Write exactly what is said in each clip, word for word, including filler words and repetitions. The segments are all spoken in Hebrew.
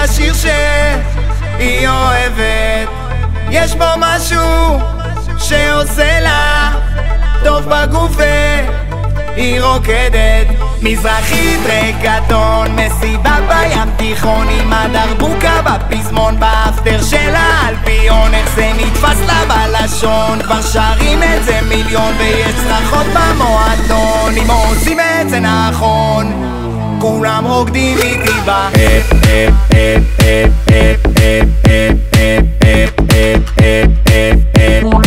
τα σύρσε η Ιωεβέτ. יש בו משהו שעושה לה טוב בגופה, היא רוקדת. מזרחית רקעתון, מסיבה בים תיכון, עם הדרבוקה בפזמון, באפטר של האלפיון. איך זה נתפס לה בלשון, כבר שרים את זה מיליון, ויש צרחות במועדון. אם עושים את זה נכון, כולם רוקדים איתי בה. אפ אפ אפ אפ אפ אפ אפ אפ אפ אפ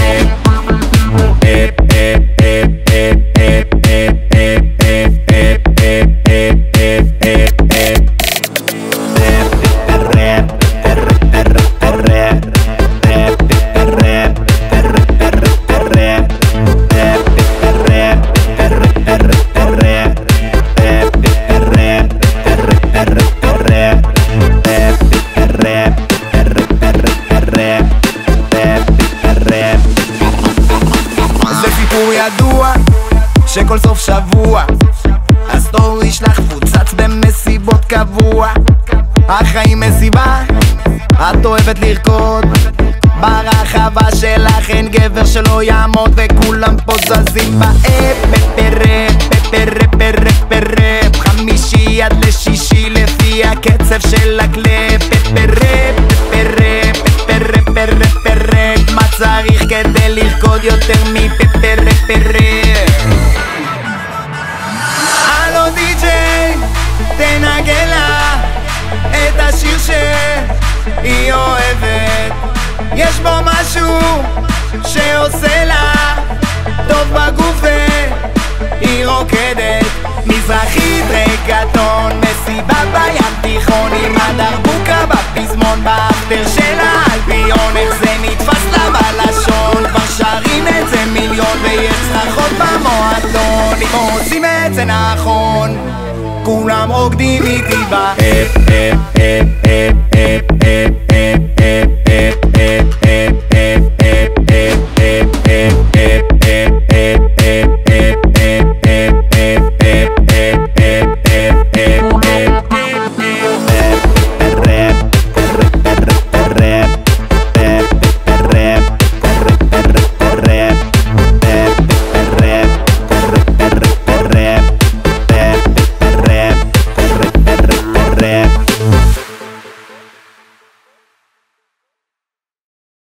שכל סוף שבוע הסטורי שלך פוצץ במסיבות קבוע. החיים מסיבה, את אוהבת לרקוד ברחבה שלך, אין גבר שלא יעמוד וכולם פה זזים באפ פרפ פרפ פרפ פרפ חמישי עד לשישי לפי הקצב של הקלפ. פרפ פרפ פרפ פרפ פרפ מה צריך כדי לרקוד יותר מפרפ פרפ פרפ. תנגן לה את השיר שהיא אוהבת, יש בו משהו שעושה לה טוב בגוף והיא רוקדת. מזרחית רקעתון, מסיבה בים תיכון, עם הדרבוקה בפזמון, באפטר של האלפיון. איך זה נתפס לה בלשון, כבר שרים את זה מיליון, ויש צרחות במועדון. אם עושים את זה נכון, כולם רוקדים איתי בה. אפ אפ אפ אפ אפ אפ אפ yeah.